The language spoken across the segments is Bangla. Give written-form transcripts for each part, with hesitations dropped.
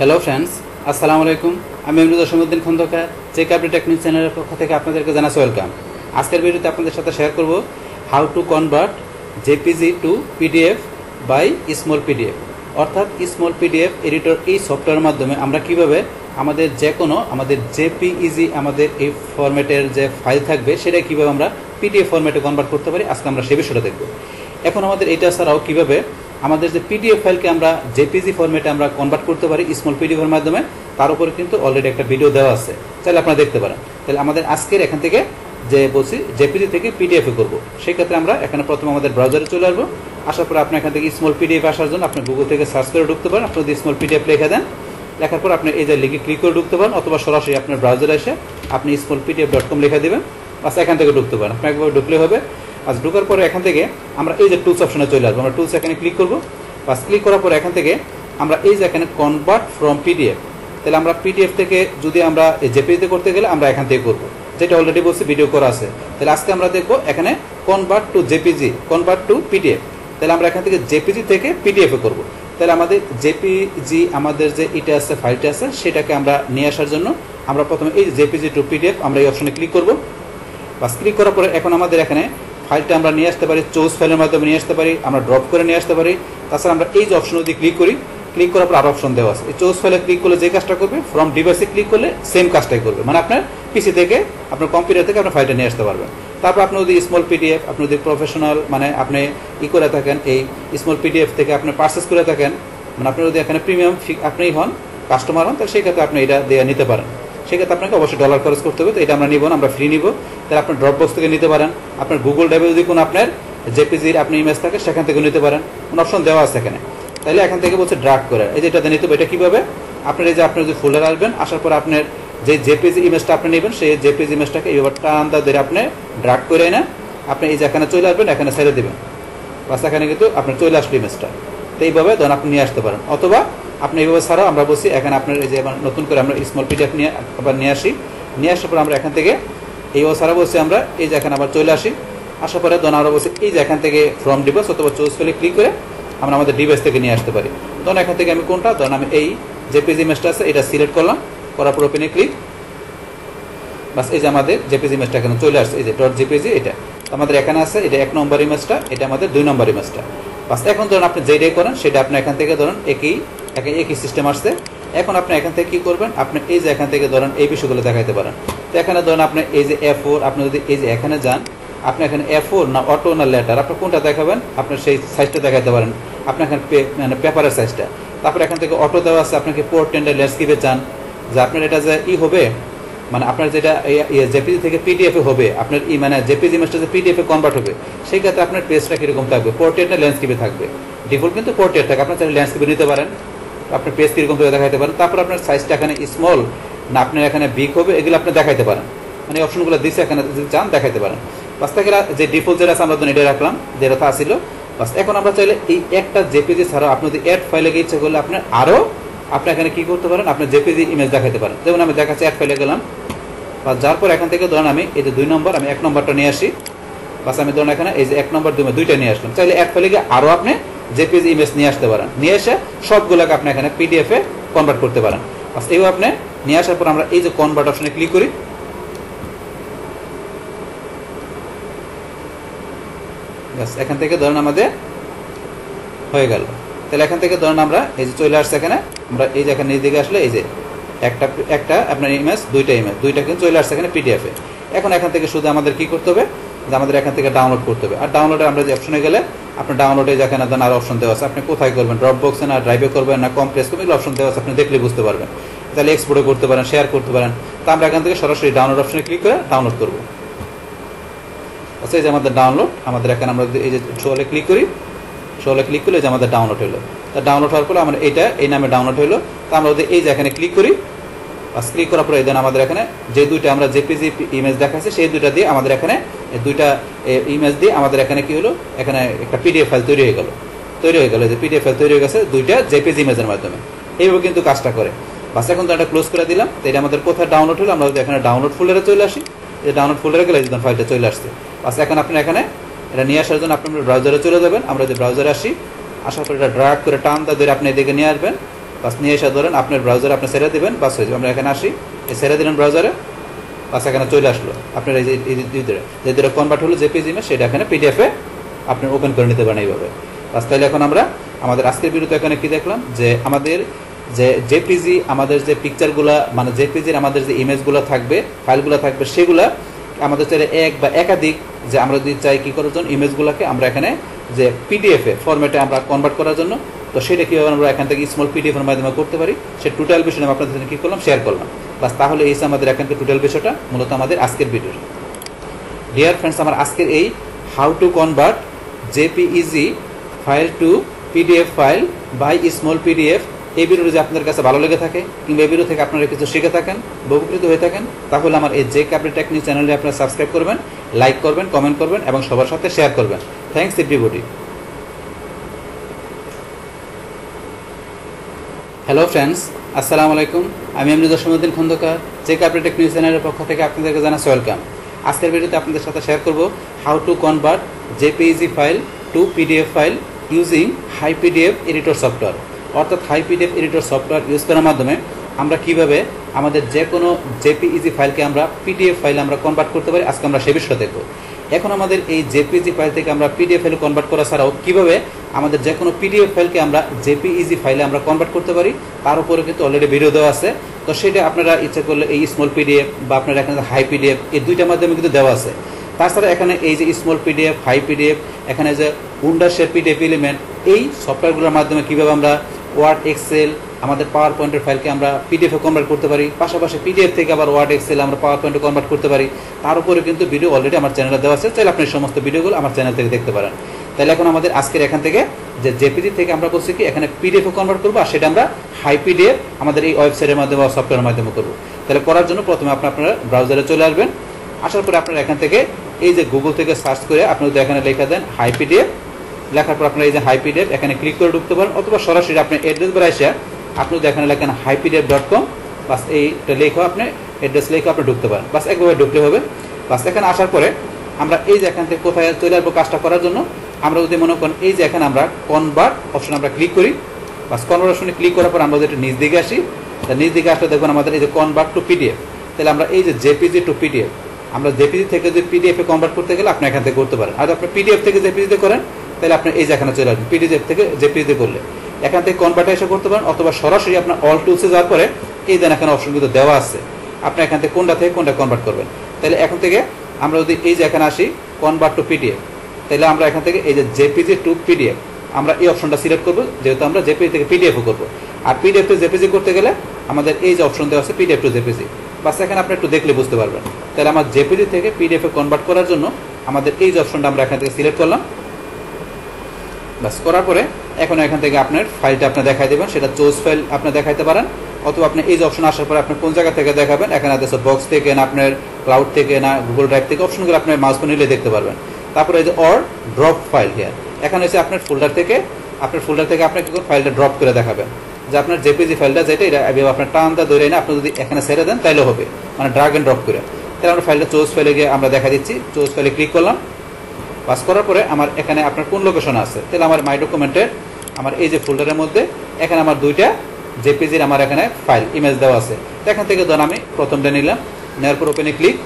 हेलो फ्रेंड्स अस्सलाम वालेकुम আমি Imran Uddin Khandakar JK Update Technology চ্যানেলের পক্ষ থেকে আপনাদেরকে জানাই ওয়েলকাম। আজকের ভিডিওতে আপনাদের সাথে শেয়ার করব how to convert JPG to PDF by small PDF অর্থাৎ স্মল PDF এডিটর এই সফটওয়্যারের মাধ্যমে আমরা কিভাবে আমাদের যে কোনো আমাদের JPG আমাদের এই ফরম্যাটের যে ফাইল থাকবে সেটা কিভাবে আমরা PDF ফরম্যাটে কনভার্ট করতে পারি আজকে আমরা সেই বিষয়টা দেখব। এখন আমাদের এটা ছাড়াও কিভাবে আমাদের যে পিডিএফ ফাইলকে আমরা জেপিজি ফরম্যাটে আমরা কনভার্ট করতে পারি স্মল পিডিএফের মাধ্যমে তার উপরে কিন্তু অলরেডি একটা ভিডিও দেওয়া আছে, তাহলে আপনারা দেখতে পারেন। তাহলে আমাদের আজকের এখান থেকে যে বলছি জেপিজি থেকে পিডিএফে করবো, সেক্ষেত্রে আমরা এখানে প্রথমে আমাদের ব্রাউজারে চলে আসবো। আসার পরে আপনি এখান থেকে স্মল পিডিএফ আসার জন্য আপনি গুগল থেকে সার্চ করে ঢুকতে পারেন। আপনি যদি স্মল পিডিএফ লিখে দেন, লেখার পর আপনি এই যে লিখে ক্লিক করে ঢুকতে পারেন অথবা সরাসরি আপনার ব্রাউজারে এসে আপনি smallpdf.com লিখে দেবেন, আচ্ছা এখান থেকে ঢুকতে পারেন। আপনি একবার ঢুকলে হবে। আজ ঢোকার পরে এখান থেকে আমরা এই যে টুলস অপশনে চলে আসবো, আমরা টুলস এখানে ক্লিক করবো। বাস ক্লিক করার পরে এখান থেকে আমরা এই যে এখানে কনভার্ট ফ্রম পিডিএফ, তাহলে আমরা পিডিএফ থেকে যদি আমরা জেপিজিতে করতে গেলে আমরা এখান থেকে করবো, যেটা অলরেডি বলছি ভিডিও করা আছে। তাহলে আজকে আমরা দেখবো এখানে convert to JPG, convert to PDF. তাহলে আমরা এখান থেকে জেপিজি থেকে পিডিএফে করবো। তাহলে আমাদের জেপিজি আমাদের যে এটা আছে ফাইলটা আছে সেটাকে আমরা নিয়ে আসার জন্য আমরা প্রথমে এই জেপিজি টু পিডিএফ আমরা এই অপশনে ক্লিক করবো। বাস ক্লিক করার পরে এখন আমাদের এখানে ফাইলটা আমরা নিয়ে আসতে পারি, চোজ ফাইলের মাধ্যমে নিয়ে আসতে পারি, আমরা ড্রপ করে নিয়ে আসতে পারি। তাছাড়া আমরা এই যে অপশন যদি ক্লিক করি, ক্লিক করার পর আর অপশন দেওয়া আছে, এই চোজ ফাইলে ক্লিক করলে যে কাজটা করবে ফ্রম ডিভাইসে ক্লিক করলে সেম কাজটাই করবে, মানে আপনার পিসি থেকে আপনার কম্পিউটার থেকে আপনার ফাইলটা নিয়ে আসতে পারবেন। তারপর আপনি যদি স্মল পিডিএফ আপনি যদি প্রফেশনাল মানে আপনি ই করে থাকেন, এই স্মল পিডিএফ থেকে আপনি পারচেস করে থাকেন, মানে আপনি যদি এখানে প্রিমিয়াম আপনিই হন কাস্টমার হন, তাহলে সেক্ষেত্রে আপনি এটা দিয়ে নিতে পারেন। সেক্ষেত্রে আপনাকে অবশ্যই $খরচ করতে হবে, তো এটা আমরা নিব না, আমরা ফ্রি নিব। তাহলে আপনার ড্রপ বক্স থেকে নিতে পারেন, আপনার গুগল ড্রাইভে যদি কোনো আপনার জেপিজির আপনি ইমেজ থাকে সেখান থেকে নিতে পারেন, কোনো অপশন দেওয়া আছে এখানে। তাহলে এখান থেকে বলছে ড্রাগ করে এই যে এটাতে নিতে হবে। এটা কীভাবে আপনার এই যে আপনার যে ফোল্ডার আসবেন, আসার পর আপনার যে জেপিজি ইমেজটা আপনি নেবেন সেই জেপিজি ইমেজটাকে এইবার টান্দা ধরে আপনি ড্রাগ করে না আপনি এই যে এখানে চলে আসবেন, এখানে ছেড়ে দেবেন, বাস এখানে কিন্তু আপনার চলে আসলো ইমেজটা। তো এইভাবে ধরুন আপনি নিয়ে আসতে পারেন, অথবা আপনি এইভাবে ছাড়াও আমরা বলছি এখানে আপনার এই যে নতুন করে আমরা স্মল পিডিএফ নিয়ে আবার নিয়ে আসি, নিয়ে আসার পর আমরা এখান থেকে এইভাবে ছাড়া বলছি আমরা এই যে এখানে আবার চলে আসি। আসার পরে ধরুন আমরা বলছি এই যে এখান থেকে ফ্রম ডিভাইস অথবা চোজ ফেলে ক্লিক করে আমরা আমাদের ডিভাইস থেকে নিয়ে আসতে পারি। ধরুন এখান থেকে আমি কোনটা ধরুন আমি এই জেপিজি ইমেজটা আছে এটা সিলেক্ট করলাম, করার পর ওপেনে ক্লিক, বাস এই যে আমাদের জেপিজি ইমেজটা এখানে চলে আসছে, এই যে ডট জেপিজি এটা আমাদের এখানে আছে, এটা 1 নম্বর ইমেজটা, এটা আমাদের 2 নম্বর ইমেজটা। বাস এখন ধরুন আপনি যেটাই করেন সেটা আপনি এখান থেকে ধরুন একই সিস্টেম আসছে। এখন আপনি এখান থেকে কী করবেন, আপনি এই যে এখান থেকে ধরুন এই বিষয়গুলো দেখাইতে পারেন। তো এখানে ধরুন আপনি এই যে A4 আপনি যদি এই যে এখানে যান, আপনি এখানে A4 না অটো না লেটার আপনি কোনটা দেখাবেন আপনার সেই সাইজটা দেখাইতে পারেন, আপনি এখানে মানে পেপারের সাইজটা। তারপরে এখান থেকে অটো দেওয়া আছে, আপনাকে পোর্ট্রেট ল্যান্ডস্কেপে চান যে আপনার এটা যে ই হবে মানে আপনার যেটা জেপিজি থেকে পিডিএফে হবে আপনার ই মানে জেপিজি ইমেজটা যে পিডিএফে কনভার্ট হবে, সেই ক্ষেত্রে আপনার পেজটা কীরকম থাকবে, পোর্ট্রেট না ল্যান্ডস্কেপে থাকবে। ডিফল্ট কিন্তু পোর্ট্রেট থাকে, আপনার চাইলে ল্যান্ডস্কেপে নিতে পারেন, আপনার পেজ কীরকম করে দেখাইতে পারেন। তারপর আপনার সাইজটা এখানে স্মল না আপনার এখানে বিগ হবে, এগুলো আপনি দেখাইতে পারেন, মানে অপশনগুলো দিচ্ছে এখানে যদি চান দেখাইতে পারেন। বাস থেকে যে ডিফল্ট যেটা আছে আমরা তো এটা রাখলাম যেটা তা ছিল। বাস এখন আমরা চাইলে এই একটা জেপিজি ছাড়াও আপনি যদি অ্যাড ফাইলে গিয়ে ইচ্ছা করলে আপনার আরও আপনি এখানে কী করতে পারেন, আপনার জেপিজি ইমেজ দেখাতে পারেন। যেমন আমি দেখাচ্ছি অ্যাড ফাইলে গেলাম, বা যার পর এখান থেকে ধরুন আমি এই যে 2 নম্বর আমি 1 নম্বরটা নিয়ে আসি, বাস আমি ধরুন এখানে এই যে 1 নম্বর 2 দুইটা নিয়ে আসলাম। চাইলে অ্যাড ফাইলে গিয়ে আরও আপনি জেপিজি ইমেজ নিয়ে আসতে পারেন, নিয়ে এসে সবগুলোকে আপনি এখানে পিডিএফে কনভার্ট করতে পারেন। বাস এইভাবে আপনি নিয়ে আসার পর আমরা এই যে কনভার্ট অপশনে ক্লিক করি। বাস এখান থেকে ধরুন আমাদের হয়ে গেল। তাহলে এখান থেকে ধরুন আমরা এই যে চলে আসছে এখানে, আমরা এই যে এখানে দিকে আসলে এই যে একটা আপনার ইমেজ দুইটা কিন্তু চলে আসছে এখানে পিডিএফে। এখন এখান থেকে শুধু আমাদের কী করতে হবে যে আমাদের এখান থেকে ডাউনলোড করতে হবে। আর ডাউনলোডে আমরা যে অপশনে গেলে আপনার ডাউনলোডে যেখানে দেন আর অপশন দেওয়া আছে, আপনি কোথায় করবেন, ড্রপ বক্সে না ড্রাইভে করবেন না কম্প্রেস করবেন, এগুলো অপশন দেওয়া আছে, আপনি দেখলে বুঝতে পারবেন। তাহলে এক্সপোর্টও করতে পারেন, শেয়ার করতে পারেন। তা আমরা এখান থেকে সরাসরি ডাউনলোড অপশনে ক্লিক করে ডাউনলোড করবো। আচ্ছা এই যে আমাদের ডাউনলোড আমাদের এখানে আমরা এই যে শোলে ক্লিক করি, শোলে ক্লিক করলে যে আমাদের ডাউনলোড হলো। তা ডাউনলোড হওয়ার পরে আমরা এটা এই নামে ডাউনলোড হলো, তা আমরা যদি এই যে এখানে ক্লিক করি, বাস ক্লিক করার পরে দেন আমাদের এখানে যে দুইটা আমরা জেপিজি ইমেজ দেখাচ্ছি সেই দুইটা দিয়ে আমাদের এখানে দুইটা ইমেজ দিয়ে আমাদের এখানে কি হলো এখানে একটা পিডিএফ ফাইল তৈরি হয়ে গেল যে পিডিএফ ফাইল তৈরি হয়ে গেছে দুইটা জেপিজি ইমেজের মাধ্যমে। এইভাবে কিন্তু কাজটা করে। বাস এখন তো এটা ক্লোজ করে দিলাম। তো এটা আমাদের কোথায় ডাউনলোড হলো, আমরা যদি এখানে ডাউনলোড ফোল্ডারে চলে আসি, এই ডাউনলোড ফোল্ডারে গেলে যখন ফাইলটা চলে আসছে। বাস এখন আপনি এখানে এটা নিয়ে আসার জন্য আপনি ব্রাউজারে চলে যাবেন। আমরা যে ব্রাউজারে আসি, আসার পর এটা ড্রাগ করে টান ধরে আপনি এদিকে নিয়ে আসবেন। बस नहीं एसा धरें अपने ब्राउजारे अपनी सेरे देवें बस हो जाए एखे आसि सेरे दिलें ब्राउजारे बस एखे चले आसल अपना ये कन्भार्ट हलो जेपीजी इमेज से पीडीएफ अपनी ओपन कर बस तेल एखंड आजकल भिडियो एखे कि देखल जे जेपीजी जे पिक्चारगुला मैं जेपीजर जो इमेजगुला थाकबे फाइलगुला थाकबे सेगुला चाहे एक बा एकाधिक जे आमरा यदि चाइ कि करार जोन्नो इमेजगुलाके आमरा एखाने जे पीडीएफ फर्मेटे आमरा कनभार्ट करार जोन्नो तो सेटा किभाबे आमरा एखान थेके स्मल पीडीएफ एर माध्यमे करते पारि से टोटाल विषयटा आमि आपनादेर कि करलाम शेयर करलाम बस ताहले एई आमादेर एखानकार टोटाल विषयटा मूलत आमादेर आजकेर भिडियो डियर फ्रेंड्स आमार आजकेर एई how to convert JPEG file to PDF file by small PDF এই ভিডিও যদি আপনাদের কাছে ভালো লেগে থাকে কিংবা এই ভিডিও থেকে আপনারা কিছু শিখে থাকেন উপকৃত হয়ে থাকেন তাহলে আমার এই JK Update Technology চ্যানেলটি আপনারা সাবস্ক্রাইব করবেন লাইক করবেন কমেন্ট করবেন এবং সবার সাথে শেয়ার করবেন থ্যাঙ্কস এভরিবডি হ্যালো फ्रेंड्स আসসালামু আলাইকুম আমি Imran Uddin Khandakar JK Update Technology চ্যানেলের পক্ষ থেকে আপনাদেরকে জানাচ্ছি ওয়েলকাম আজকের ভিডিওতে আপনাদের সাথে শেয়ার করব how to convert JPEG file to PDF file using HiPDF editor software अर्थात HiPDF एडिटर सफ्टवेयर यूज करार माध्यमे आमरा किभाबे आमादेर जे कोनो जेपीईजी फाइल के आमरा पीडीएफ फाइले आमरा कनभार्ट करते पारी आजके आमरा सेई बिषये देखब एखन आमादेर एई जेपीईजी फाइल थेके आमरा पीडीएफ फाइले कनभार्ट करा छाड़ाओ किभाबे आमादेर जे कोनो पीडीएफ फाइल के आमरा जेपीईजी फाइले आमरा कनभार्ट करते पारी तार उपरे किन्तु अलरेडी भिडियो देवा आछे तो सेटा आपनारा इच्छा करले एई स्मल पीडीएफ बा आपनारा एखाने HiPDF एई दुइटा माध्यमे किन्तु देवा आछे ताछाड़ा एखाने एई जे स्मल पीडीएफ HiPDF एखाने जे Wondershare PDFelement एई सफ्टवेयरगुलोर माध्यमे किभाबे आमरा वार्ड एक्सेल हमारे पावर पॉइंट फाइल के पीडीएफ कन्वर्ट करते पाशापाशी पीडीएफ के आबार Word Excel PowerPoint convert करते तार उपरे किन्तु भिडियो अलरेडी हमारे चैनले देवा आछे चाइले आपनि समस्त भिडियोगुलो हमारे चैनल थेके देखते पारेन ताहले एखन आमादेर आजकेर एखान थेके जे जेपीजी थेके आमरा करछि कि एखाने पीडीएफ कन्वर्ट करब आर सेटा आमरा HiPDF आमादेर एई वेबसाइटेर माध्यमे सफ्टवेयरेर माध्यमे करब ताहले करार जोन्नो प्रथमे आपनारा ब्राउजारे चले आसबेन आसार पर आपनारा एखान थेके एई जे गुगल थेके सार्च करे आपनि यदि एखाने लेखा देन HiPDF लेखार पर अपना HiPDF एखे क्लिक कर ढुकते हैं अथवा सरसि अपनी एड्रेस बारे आसा अपनी देखने लेखें HiPDF.com बस ये लेखो अपने एड्रेस लेखो अपनी ढुकते हैं बस एक भाव ढुकले हो बस एखे आसार पर एखान क्या चले आसब काजटा करार जो आप जो मन करें कनभार्ट अपशन आप क्लिक करी बस कनभार्ट अपशने क्लिक करार पर निज दिखे आसि निज दिखे आसले देखें कनभार्ट टू पीडीएफ तेल जेपीजी टू पीडीएफ जेपीजी थेके जो पीडीएफ कनभार्ट करते गले अपनी एखान करते हैं और अपनी पीडीएफ थेके जेपीजी करें তাহলে আপনি এই যেখানে চলে আসবেন পিডিএফ থেকে জেপিইজি করলে এখান থেকে কনভার্টেশন করতে পারেন অথবা সরাসরি আপনার অল টুলসে যাওয়ার পরে এই দেন এখানে অপশন কিন্তু দেওয়া আছে আপনি এখান থেকে কোনটা কনভার্ট করবেন তাহলে এখন থেকে আমরা যদি এই যেখানে আসি কনভার্ট টু পিডিএফ তাহলে আমরা এখান থেকে এই যে জেপিইজি টু পিডিএফ আমরা এই অপশনটা সিলেক্ট করব যেহেতু আমরা জেপিইজি থেকে পিডিএফ করব আর পিডিএফ থেকে জেপিইজি করতে গেলে আমাদের এই যে অপশন দেওয়া আছে পিডিএফ টু জেপিইজি বাস এখানে আপনি একটু দেখলে বুঝতে পারবেন তাহলে আমরা জেপিইজি থেকে পিডিএফ এ কনভার্ট করার জন্য আমাদের এই যে অপশনটা আমরা এখান থেকে সিলেক্ট করলাম बस करारे एखन एखान आपनर फाइल्ट अपना देखा देवें से चोज फाइल अपना देखाते हैं अथवा अपनी ये अपशन आसार पर अपनी को जगह देखें एखे देखो बक्स के ना अपने क्लाउड के ना गूगल ड्राइव के अपशनगुल्लो अपने माउस नीले देखते पाबेन तारपर ये और ड्रप फाइल हियार एखे हो अपने फोल्डार के अपनी फाइल ड्रप कर देखें जो अपना जेपीजी फाइल जेटा अपना टान दौड़े ना अपनी जो एखे सेड़े दें तेल हो मैं ड्रैग एंड ड्रप कर फाइल चोज फाइले गए देखा दीची चोज फाइले क्लिक कर ल पास करारे एखे अपना कौन लोकेशन आल माइ डकुमेंटर हमारे ये फोल्डारे मध्य एखे हमारे दुईटा जेपीजी हमारे फाइल इमेज देव आखान धन हमें प्रथम निल पर ओपने क्लिक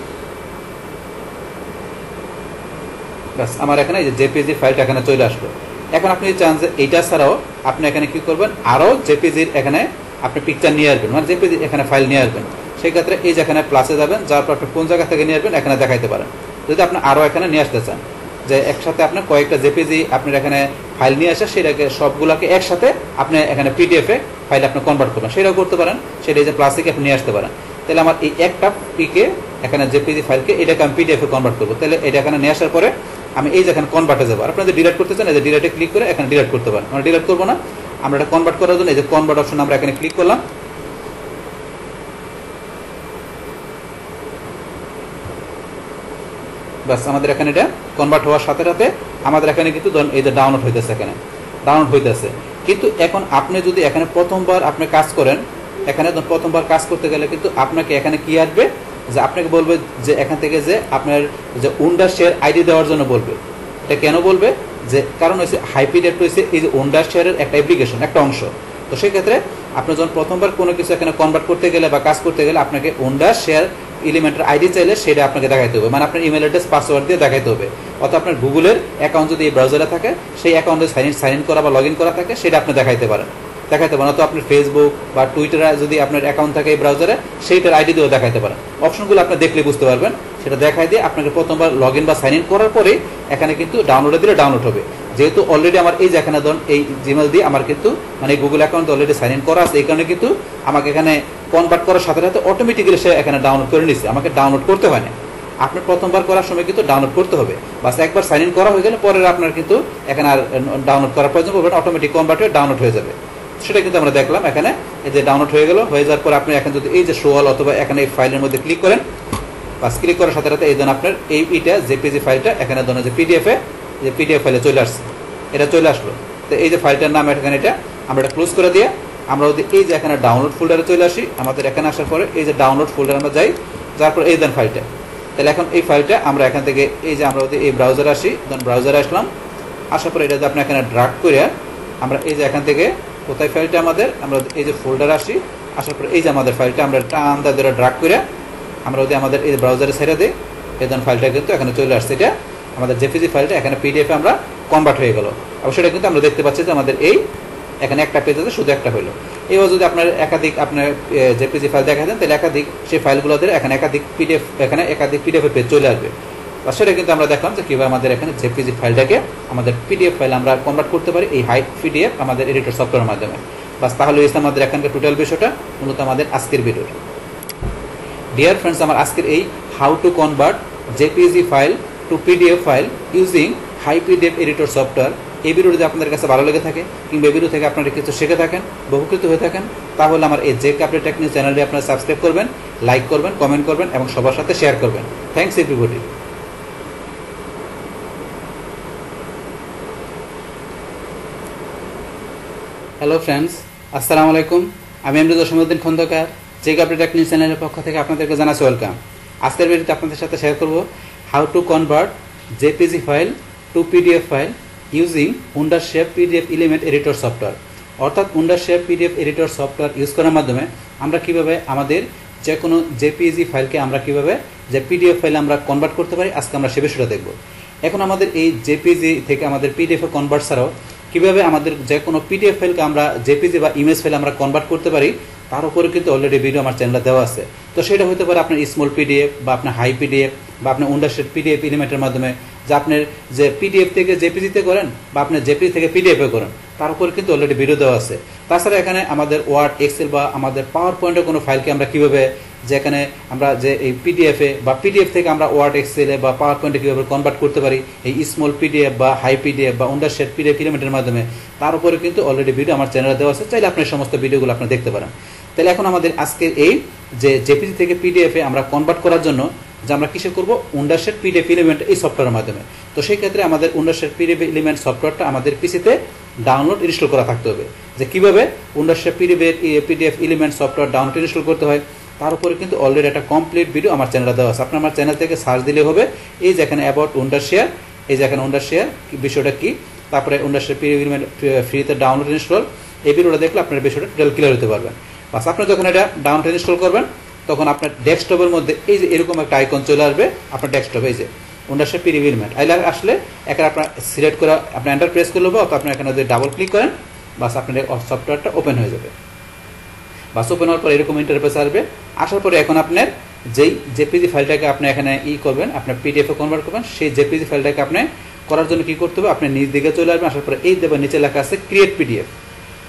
बस हमारे जेपीजी फाइल एखे चले आसलो एन अपनी चान यहाँ छाड़ाओ अपनी एखे क्यों करो जेपीजी एखे अपनी पिक्चर नहीं आसबें मैं जेपीजी एखे फाइल नहीं आसबें से क्षेत्र में ये प्लस जाबें जार पर कौन जगह नहीं आसबें एखे देखाते हैं जो अपनी और एखे नहीं आसते चान যে একসাথে আপনি কয়েকটা জেপিজি আপনার এখানে ফাইল নিয়ে আসা সেটাকে সবগুলোকে একসাথে আপনি এখানে পিডিএফ এ ফাইল আপনি কনভার্ট করবেন সেটাও করতে পারেন সেটা যে প্লাস্টিক আপনি নিয়ে আসতে পারেন তাহলে আমার এই একটা পিকে এখানে জেপিজি ফাইলকে এটাকে আমি পিডিএফ এ কনভার্ট করব তাহলে এটা এখানে নিয়ে আসার পরে আমি এই যেখানে কনভার্টে যাব আপনারা যদি ডিলিট করতে চান এই যে ডিলিটে ক্লিক করে এখানে ডিলিট করতে পারেন আমরা ডিলিট করব না আমরা এটা কনভার্ট করার জন্য এই যে কনভার্ট অপশন আমরা এখানে ক্লিক করলাম बस हमारे एखे ये कन्भार्ट हार साथ डाउनलोड होता है डाउनलोड होता है क्योंकि एन आपनी जो एखे प्रथम बार अपनी काज करें एखे प्रथम बार काज करते गले क्योंकि आपके एखे कि आसें जो आपके बोलो जो एखान आपनर जो Wondershare आईडी देवर जो बोलो क्या बोलो कारण HiPDF Wondershare एक एप्लीकेशन एक अंश तो से क्षेत्र में अपना जो प्रथम बार को किस कन्वर्ट करते गले काज करते गले आपके वंडर शेयर इलिमेंटर आईडी चाहिए से आपके देखाते हैं मैं अपना इमेल एड्रेस पासवर्ड दिए देखाते हैं अथवा अपना गूगलर अकाउंट जो ब्राउजारे थे से अकाउंटे साइन इन करा लग इन करा थे से अपनी देखाते हैं देखाते पारेन तो अपनी फेसबुक बा टुइटारे जो अपना अकाउंट थाके ब्राउजारे सेटार आईडी दिए देखाते पारेन अपशनगुलो अपना देखले बुझते पारबेन सेटा देखाय दिए आपनाके प्रथमबार लग इन बा साइन इन करार परे एखाने किन्तु डाउनलोडे दिले डाउनलोड होबे जेहेतु अलरेडी आमार एई जेखाने धरुन एई जिमेल दिए आमार किन्तु माने Google account already sign in करा आछे एई कारणे किन्तु आमाके एखाने कनभार्ट करार साथे साथे अटोमेटिकली से एखाने डाउनलोड करे निच्छे आमाके डाउनलोड करते हय ना आपनि प्रथमबार करार समय किन्तु डाउनलोड करते होबे बास एकबार साइन इन करा हये गेले परे आपनार किन्तु एखाने आर डाउनलोड करार प्रयोजन पड़बे ना अटोमेटिक कनभार्ट हये डाउनलोड हये जाबे সেটা কিন্তু আমরা দেখলাম এখানে এই যে ডাউনলোড হয়ে গেল হয়ে যাওয়ার পর আপনি এখন যদি এই যে শো অল অথবা এখানে এই ফাইলের মধ্যে ক্লিক করেন বাস ক্লিক করার সাথে সাথে এইজন আপনার এই এটা জেপিজি ফাইলটা এখানে দোনো যে পিডিএফ এ যে পিডিএফ ফাইলে চলে আসছে এটা চলে আসলো তো এই যে ফাইলটার নাম এখানে এটা আমরা এটা ক্লোজ করে দিয়ে আমরা যদি এই যে এখানে ডাউনলোড ফোল্ডারে চলে আসি আমাদের এখানে আসার পরে এই যে ডাউনলোড ফোল্ডারে আমরা যাই যার পর এইজন ফাইলটা তাহলে এখন এই ফাইলটা আমরা এখান থেকে এই যে আমরা যদি এই ব্রাউজারে আসি দেন ব্রাউজারে আসলাম আসার পরে এটা যদি আপনি এখানে ড্র্যাগ করে আমরা এই যে এখান থেকে কোথায় ফাইলটা আমাদের আমরা এই যে ফোল্ডার আসি আসার পরে এই যে আমাদের ফাইলটা আমরা টান ধরে ড্র্যাগ করে আমরা যদি আমাদের এই ব্রাউজারে ছেড়ে দেই এদান ফাইলটা কিন্তু এখানে চলে আসছে এটা আমাদের জেপিজি ফাইলটা এখানে পিডিএফ এ আমরা কনভার্ট হয়ে গেল আর সেটা কিন্তু আমরা দেখতে পাচ্ছি যে আমাদের এই এখানে একটা পেজ আছে শুধু একটা হলো এইভাবে যদি আপনার একাধিক আপনার জেপিজি ফাইল দেখা দেন তাহলে একাধিক সেই ফাইলগুলো ধরে এখানে একাধিক পিডিএফ এখানে একাধিক পিডিএফ পেজ চলে আসবে আর সেটা কিন্তু আমরা দেখলাম যে কিভাবে আমাদের এখানে জেপিজি ফাইলটাকে আমাদের পিডিএফ ফাইল আমরা কনভার্ট করতে পারি এই HiPDF আমাদের এডিটর সফটওয়্যারের মাধ্যমে বাস তাহলে এই আমাদের এখানকার টোটাল বিষয়টা মূলত আমাদের আজকের ভিডিওটা ডিয়ার ফ্রেন্ডস আমার আজকের এই how to convert JPG file to PDF file using HiPDF editor software এই ভিডিও যদি আপনাদের কাছে ভালো লেগে থাকে কিংবা এই ভিডিও থেকে আপনারা কিছু শিখে থাকেন বহুকৃত হয়ে থাকেন তাহলে আমার এই JK Update Technology চ্যানেলটি আপনারা সাবস্ক্রাইব করবেন লাইক করবেন কমেন্ট করবেন এবং সবার সাথে শেয়ার করবেন থ্যাঙ্কস এভরিবডি। हेलो फ्रेंड्स अस्सलामु अलैकुम आमी Imran Uddin Khandokar JK Update Technology channel पक्ष থেকে আপনাদেরকে জানাই ওয়েলকাম। আজকের ভিডিওতে আপনাদের সাথে শেয়ার করব how to convert JPG file to PDF file using Wondershare PDF Element Editor software অর্থাৎ Wondershare PDF Editor software use করার মাধ্যমে আমরা কিভাবে আমাদের যে কোনো জেপিজি ফাইলকে আমরা কিভাবে যে পিডিএফ ফাইলে আমরা কনভার্ট করতে পারি আজকে আমরা সেই বিষয়টা দেখব। এখন আমাদের এই জেপিজি থেকে আমাদের পিডিএফ এ কনভার্ট ছাড়াও কিভাবে আমাদের যে কোনো পিডিএফ ফাইলকে আমরা জেপিজি বা ইমেজ ফাইলে আমরা কনভার্ট করতে পারি তার উপরে কিন্তু অলরেডি ভিডিও আমার চ্যানেলে দেওয়া আছে। তো সেটা হতে পারে আপনার স্মল পিডিএফ বা আপনার HiPDF বা আপনার Wondershare PDF এলিমেন্টের মাধ্যমে যা আপনার যে পিডিএফ থেকে জেপিজিতে করেন বা আপনার জেপিজি থেকে পিডিএফে করেন তার উপরে কিন্তু অলরেডি ভিডিও দেওয়া আছে। তাছাড়া এখানে আমাদের ওয়ার্ড এক্সেল বা আমাদের পাওয়ার পয়েন্টের কোনো ফাইলকে আমরা কীভাবে যেখানে আমরা যে এই পিডিএফ এ বা পিডিএফ থেকে আমরা ওয়ার্ড এক্সেলে বা পাওয়ার পয়েন্টে কীভাবে কনভার্ট করতে পারি এই স্মল পিডিএফ বা HiPDF বা Wondershare PDF এলিমেন্টের মাধ্যমে তার উপরে কিন্তু অলরেডি ভিডিও আমার চ্যানেলে দেওয়া আছে। চাইলে আপনি সমস্ত ভিডিওগুলো আপনি দেখতে পারেন। তাহলে এখন আমাদের আজকের এই যে জেপিজি থেকে পিডিএফ এ আমরা কনভার্ট করার জন্য যে আমরা কিসে করব Wondershare PDF এলিমেন্ট এই সফটওয়্যারের মাধ্যমে। তো সেই ক্ষেত্রে আমাদের Wondershare PDF এলিমেন্ট সফটওয়্যারটা আমাদের পিসিতে ডাউনলোড ইনস্টল করা থাকতে হবে। যে কিভাবে Wondershare PDF Element software download install করতে হয় তার উপরে কিন্তু অলরেডি একটা কমপ্লিট ভিডিও আমার চ্যানেলে দেওয়া আছে। আপনি আমার চ্যানেল থেকে সার্চ দিলে হবে এই যে এখানে অ্যাবাউট Wondershare এই যে এখানে Wondershare বিষয়টা কি তারপরে Wondershare PDF এলিমেন্ট ফ্রিতে ডাউনলোড ইনস্টল এই ভিডিওটা দেখলে আপনার বিষয়টা ডিটেইল ক্লিয়ার হতে পারবেন। বাস আপনি যখন এটা ডাউনলোড ইনস্টল করবেন তখন আপনার ডেস্কটপের মধ্যে এই যে এরকম একটা আইকন চলে আসবে আপনার ডেস্কটপে এই যে Wondershare PDF এলিমেন্ট আইলার আসলে এখানে আপনার সিলেক্ট করে আপনি এন্টার প্রেস করলে হবে অথবা আপনি এখানে যদি ডাবল ক্লিক করেন বাস আপনাদের সফটওয়্যারটা ওপেন হয়ে যাবে। বাস ওপেন হওয়ার পর এরকম ইন্টারফেস আসবে। আসার পরে এখন আপনার যেই জেপিজি ফাইলটাকে আপনি এখানে ই করবেন আপনার পিডিএফে কনভার্ট করবেন সেই জেপিজি ফাইলটাকে আপনি করার জন্য কী করতে হবে আপনি নিজ দিকে চলে আসবেন। আসার পরে এই দেবেন নিচে লেখা আছে ক্রিয়েট পিডিএফ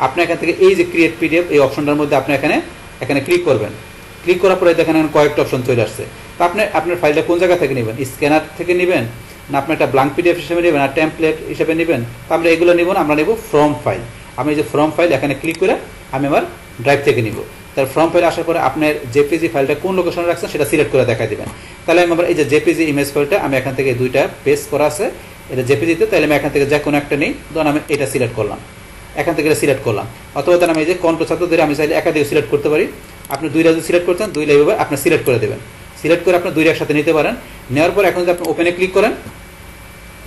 আপনি এখান থেকে এই যে ক্রিয়েট পিডিএফ এই অপশনটার মধ্যে আপনি এখানে এখানে ক্লিক করবেন। ক্লিক করার পরে দেখেন এখন কয়েকটা অপশন চলে আসছে। তা আপনি আপনার ফাইলটা কোন জায়গা থেকে নেবেন স্ক্যানার থেকে নেবেন না আপনি একটা ব্ল্যাঙ্ক পিডিএফ হিসেবে নেবেন আর টেমপ্লেট হিসেবে নেবেন তা আমরা এগুলো নেব না আমরা নেব ফ্রম ফাইল। আমি যে ফ্রম ফাইল এখানে ক্লিক করে আমি আমার ড্রাইভ থেকে নিব। তার ফ্রম ফাইল আসার পরে আপনার জেপিজি ফাইলটা কোন লোকেশনে রাখছেন সেটা সিলেক্ট করে দেখা দেবেন। তাহলে আমি আমার এই যে জেপিজি ইমেজ ফাইলটা আমি এখান থেকে দুইটা পেস্ট করা আছে এটা জেপিজিতে তাহলে আমি এখান থেকে যে কোনো একটা নেই ধরুন আমি এটা সিলেক্ট করলাম এখান থেকে এটা সিলেক্ট করলাম অথবা তার আমি এই যে কন্ট্রোল ছাত্র ধরে আমি চাইলে একাধিক সিলেক্ট করতে পারি। আপনি দুইটা যদি সিলেক্ট করতেন দুইটা এইভাবে আপনি সিলেক্ট করে দেবেন সিলেক্ট করে আপনি দুইটা একসাথে নিতে পারেন। নেওয়ার পর এখন যদি আপনি ওপেনে ক্লিক করেন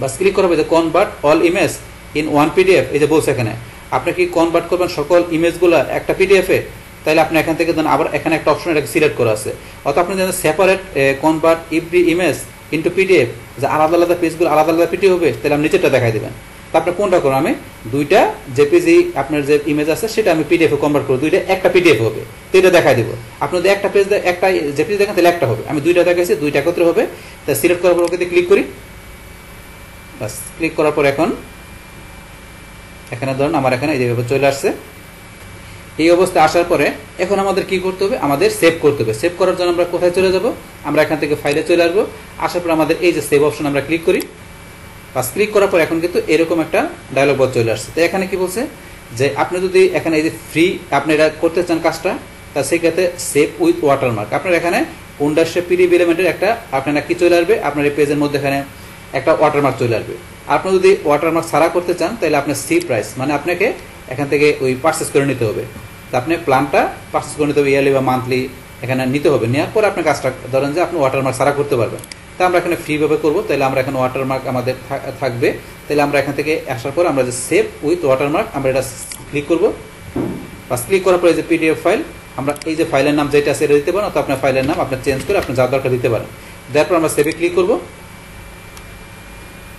বাস ক্লিক করা হবে যে convert all image in one PDF এই যে বলছে এখানে आपने की कन्वर्ट करबेन सकल इमेजगुलो एकटा पीडीएफे তাহলে আপনি এখান থেকে দেন আবার এখানে একটা অপশন এটাকে সিলেক্ট করা আছে অর্থাৎ আপনি যেন separate convert every image into PDF যে আলাদা আলাদা পেজগুলো আলাদা আলাদা পিডিএফ হবে তাহলে আপনি নিচেরটা দেখাই দিবেন তো আপনি কোনটা করব আমি দুইটা জেপিজি আপনার যে ইমেজ আছে সেটা আমি পিডিএফে কনভার্ট করব দুইটা একটা পিডিএফ হবে তো এটা দেখাই দেব আপনি যদি একটা পেজ একটা জেপিজি দেখেন তাহলে একটা হবে আমি দুইটা দেখাইছি দুইটা একত্রে হবে তো সিলেক্ট করার পর ওকেতে ক্লিক করি বাস ক্লিক করার পর এখন এখানে ধরুন আমার এখানে এই যেভাবে চলে আসছে এই অবস্থা আসার পরে এখন আমাদের কি করতে হবে আমাদের সেভ করতে হবে সেভ করার জন্য আমরা কোথায় চলে যাব আমরা এখান থেকে ফাইলে চলে আসব আসার পর আমাদের এই যে সেভ অপশন আমরা ক্লিক করি বাস ক্লিক করার পর এখন কিন্তু এরকম একটা ডায়লগ বক্স চলে আসছে তো এখানে কি বলছে যে আপনি যদি এখানে এই যে ফ্রি আপনি এটা করতে চান কাজটা তা সেক্ষেত্রে সেভ উইথ ওয়াটারমার্ক আপনার এখানে ওয়ান্ডারশেয়ার পিডিএফেলেমেন্টের একটা আপনার কি চলে আসবে আপনার এই পেজের মধ্যে এখানে একটা ওয়াটারমার্ক চলে আসবে আপনি যদি ওয়াটারমার্ক ছাড়া করতে চান তাহলে আপনার সি প্রাইস মানে আপনাকে এখান থেকে ওই পারচেস করে নিতে হবে তো আপনি প্ল্যানটা পারচেস করে নিতে হবে ইয়ারলি বা মান্থলি এখানে নিতে হবে নেওয়ার পর আপনার কাজটা ধরেন যে আপনি ওয়াটারমার্ক সারা করতে পারবেন তো আমরা এখানে ফ্রিভাবে করবো তাহলে আমরা এখানে ওয়াটারমার্ক আমাদের থাকবে তাহলে আমরা এখান থেকে আসার পর আমরা যে সেভ উইথ ওয়াটারমার্ক আমরা এটা ক্লিক করবো বা ক্লিক করার পর এই যে পিডিএফ ফাইল আমরা এই যে ফাইলের নাম যেটা সেটা দিতে পারেন অথবা আপনার ফাইলের নাম আপনার চেঞ্জ করে আপনি যা দরকার দিতে পারেন দেওয়ার পর আমরা সেভে ক্লিক করবো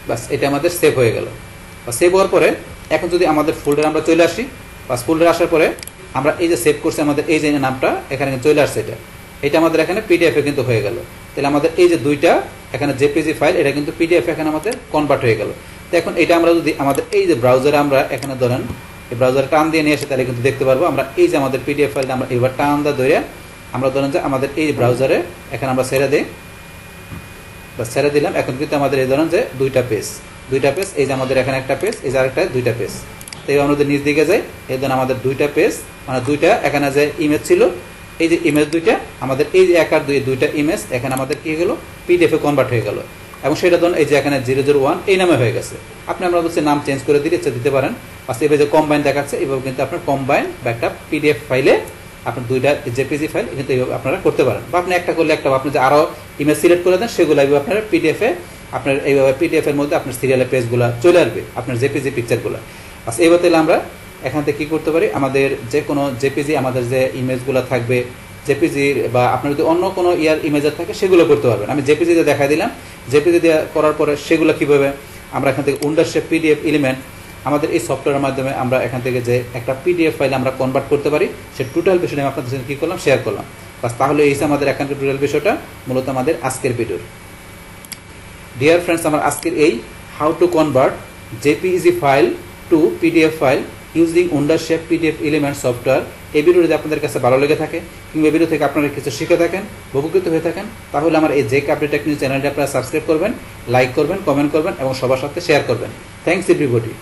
বাস এটা আমাদের সেভ হয়ে গেল বা সেভ হওয়ার পরে এখন যদি আমাদের ফোল্ডারে আমরা চলে আসি বা ফোল্ডারে আসার পরে আমরা এই যে সেভ করছি আমাদের এই যে নামটা এখানে চলে আসছে এটা এটা আমাদের এখানে পিডিএফে কিন্তু হয়ে গেল তাহলে আমাদের এই যে দুইটা এখানে জেপিজি ফাইল এটা কিন্তু পিডিএফ এখানে আমাদের কনভার্ট হয়ে গেল তো এখন এটা আমরা যদি আমাদের এই যে ব্রাউজারে আমরা এখানে ধরেন এই ব্রাউজারে টান দিয়ে নিয়ে আসে তাহলে কিন্তু দেখতে পারবো আমরা এই যে আমাদের পিডিএফ ফাইলটা আমরা এবার টান দা ধরে আমরা ধরেন যে আমাদের এই ব্রাউজারে এখানে আমরা ছেড়ে দিই বা ছেড়ে দিলাম এখন কিন্তু আমাদের এই ধরেন যে দুইটা পেজ এই যে আমাদের এখানে একটা পেজ এই যে আরেকটা দুইটা পেজ তো এই আমাদের নিচ দিকে যাই এই ধরুন আমাদের দুইটা পেজ মানে দুইটা এখানে যে ইমেজ ছিল এই যে ইমেজ দুইটা আমাদের এই যে এক আর দুইটা ইমেজ এখানে আমাদের কী হলো পিডিএফে কনভার্ট হয়ে গেল এবং সেটা ধরুন এই যে এখানে 001 এই নামে হয়ে গেছে আপনি আমরা বলছি নাম চেঞ্জ করে দিলে ইচ্ছা দিতে পারেন আর এভাবে যে কম্বাইন দেখাচ্ছে এভাবে কিন্তু আপনার কম্বাইন বা একটা পিডিএফ ফাইলে আপনার দুইটা জেপিজি ফাইল কিন্তু এইভাবে আপনারা করতে পারেন বা আপনি একটা করলে একটা আপনি যে আরও ইমেজ সিলেক্ট করে দেন সেগুলো এইভাবে আপনারা পিডিএফে আপনার এইভাবে পিডিএফ এর মধ্যে আপনার সিরিয়ালের পেজগুলো চলে আসবে আপনার জেপিজি পিকচারগুলো আচ্ছা এবার তাহলে আমরা এখান থেকে কী করতে পারি আমাদের যে কোনো জেপিজি আমাদের যে ইমেজগুলো থাকবে জেপিজির বা আপনার যদি অন্য কোনো ইয়ার ইমেজার থাকে সেগুলো করতে পারবেন আমি জেপিজিতে দেখা দিলাম জেপিজি দিয়ে করার পরে সেগুলো কীভাবে আমরা এখান থেকে ওয়ান্ডারশেয়ার পিডিএফ এলিমেন্ট আমাদের এই সফটওয়্যারের মাধ্যমে আমরা এখান থেকে যে একটা পিডিএফ ফাইল আমরা কনভার্ট করতে পারি সে টোটাল বিষয়টা আমি আপনাদের সাথে কী করলাম শেয়ার করলাম বাস তাহলে এই আমাদের এখানকার টোটাল বিষয়টা মূলত আমাদের আজকের ভিডিওর डियर फ्रेंड्स हमारा आज के how to convert JPG file to PDF file using Wondershare PDF element software এই ভিডিও যদি আপনাদের কাছে ভালো লেগে থাকে কিংবা ভিডিও থেকে আপনারা কিছু শিখে থাকেন উপকৃত হয়ে থাকেন তাহলে আমার এই JK Update Technology চ্যানেলটি আপনারা সাবস্ক্রাইব করবেন লাইক করবেন কমেন্ট করবেন এবং সবার সাথে শেয়ার করবেন থ্যাংকস এভরিবডি।